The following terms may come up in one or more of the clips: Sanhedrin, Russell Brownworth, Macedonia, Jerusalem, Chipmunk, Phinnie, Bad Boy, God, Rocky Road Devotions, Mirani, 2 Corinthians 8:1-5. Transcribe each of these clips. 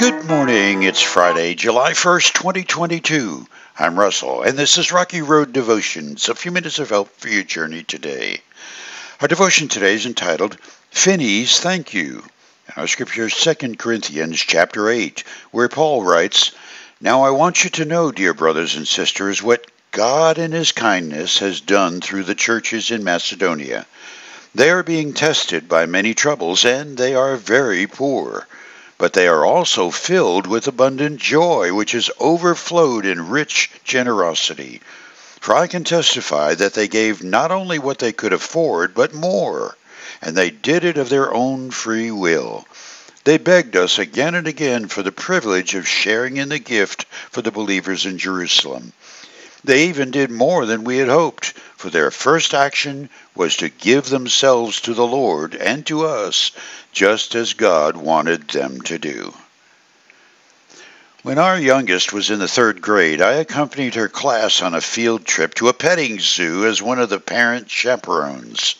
Good morning, it's Friday, July 1st, 2022. I'm Russell, and this is Rocky Road Devotions, a few minutes of help for your journey today. Our devotion today is entitled, Phinnie's Thank You. Our scripture is 2 Corinthians chapter 8, where Paul writes, Now I want you to know, dear brothers and sisters, what God in His kindness has done through the churches in Macedonia. They are being tested by many troubles, and they are very poor. But they are also filled with abundant joy, which has overflowed in rich generosity. For I can testify that they gave not only what they could afford, but more, and they did it of their own free will. They begged us again and again for the privilege of sharing in the gift for the believers in Jerusalem. They even did more than we had hoped, for their first action was to give themselves to the Lord and to us, just as God wanted them to do. When our youngest was in the third grade, I accompanied her class on a field trip to a petting zoo as one of the parent chaperones.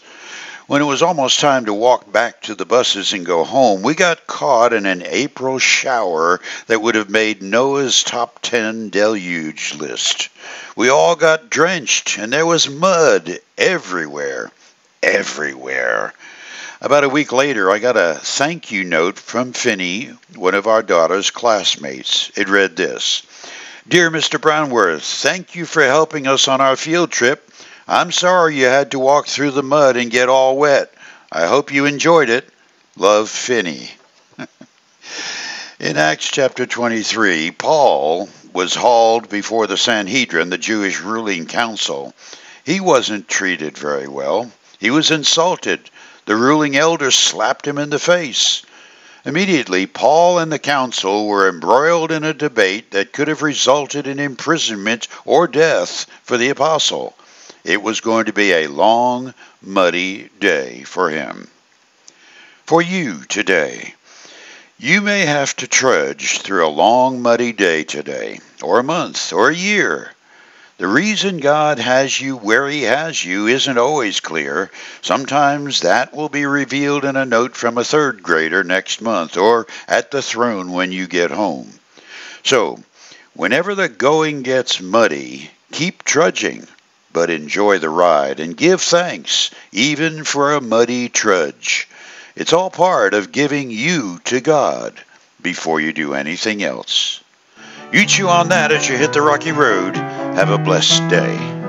When it was almost time to walk back to the buses and go home, we got caught in an April shower that would have made Noah's top 10 deluge list. We all got drenched, and there was mud everywhere. About a week later, I got a thank you note from Phinnie, one of our daughter's classmates. It read this, Dear Mr. Brownworth, thank you for helping us on our field trip. I'm sorry you had to walk through the mud and get all wet. I hope you enjoyed it. Love, Phinnie. In Acts chapter 23, Paul was hauled before the Sanhedrin, the Jewish ruling council. He wasn't treated very well. He was insulted. The ruling elder slapped him in the face. Immediately, Paul and the council were embroiled in a debate that could have resulted in imprisonment or death for the apostle. It was going to be a long, muddy day for him. For you today, you may have to trudge through a long, muddy day today, or a month, or a year. The reason God has you where He has you isn't always clear. Sometimes that will be revealed in a note from a third grader next month or at the throne when you get home. So, whenever the going gets muddy, keep trudging, but enjoy the ride and give thanks even for a muddy trudge. It's all part of giving you to God before you do anything else. You chew on that as you hit the rocky road. Have a blessed day.